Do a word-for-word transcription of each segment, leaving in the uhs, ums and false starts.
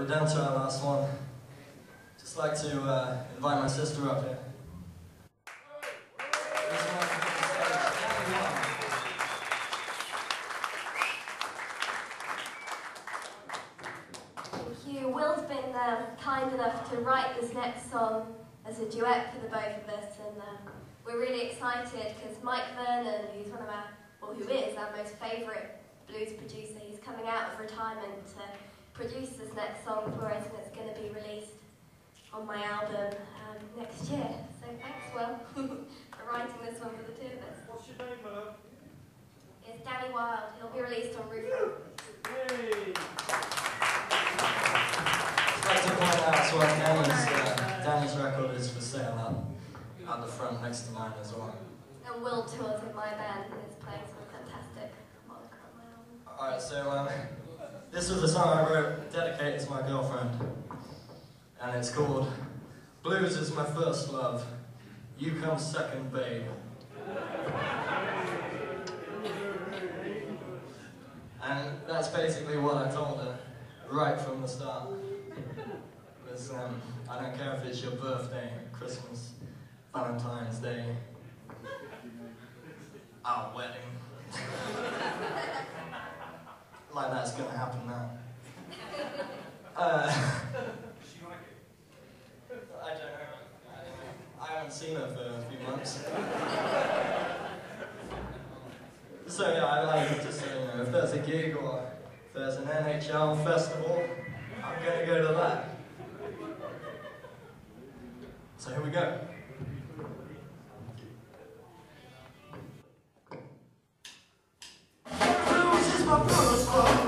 we're down to our last one. Just like to uh, invite my sister up here. Thank you. Will's been uh, kind enough to write this next song as a duet for the both of us, and uh, we're really excited because Mike Vernon, who's one of our, well, who is our most favourite blues producer, he's coming out of retirement to produce this next song for us, and it's going to be released on my album um, next year. So thanks, Will, for writing this one for the two of us. What's your name, my love? It's Danny Wilde. He'll be released on Ruby. Hey. I'd like to point out as well, Danny's, uh, Danny's record is for sale up at the front next to mine as well. And Will tours with my band and is playing some fantastic rock on my album. Alright, so um, this was a song I wrote dedicated to my girlfriend. And it's called, "Blues is my first love, you come second, babe." And that's basically what I told her right from the start. Because um, I don't care if it's your birthday, Christmas, Valentine's Day, our wedding. Like that's gonna happen now. Uh, I don't know. I haven't seen her for a few months. So yeah, I'd like to say, you know, if there's a gig or if there's an N H L festival, I'm gonna go to that. So here we go. Blues is my first love.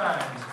times.